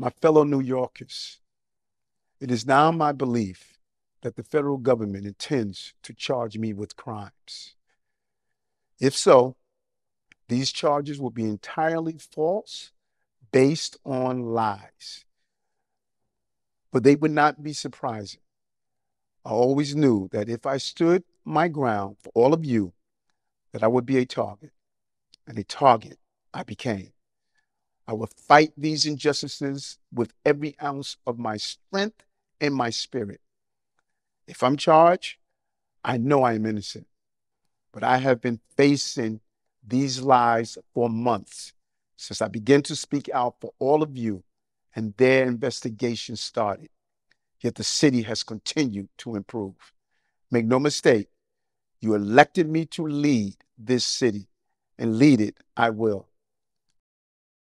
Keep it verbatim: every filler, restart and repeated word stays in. My fellow New Yorkers, it is now my belief that the federal government intends to charge me with crimes. If so, these charges will be entirely false, based on lies. But they would not be surprising. I always knew that if I stood my ground for all of you, that I would be a target, and a target I became. I will fight these injustices with every ounce of my strength and my spirit. If I'm charged, I know I am innocent, but I have been facing these lies for months since I began to speak out for all of you and their investigation started. Yet the city has continued to improve. Make no mistake, you elected me to lead this city, and lead it I will.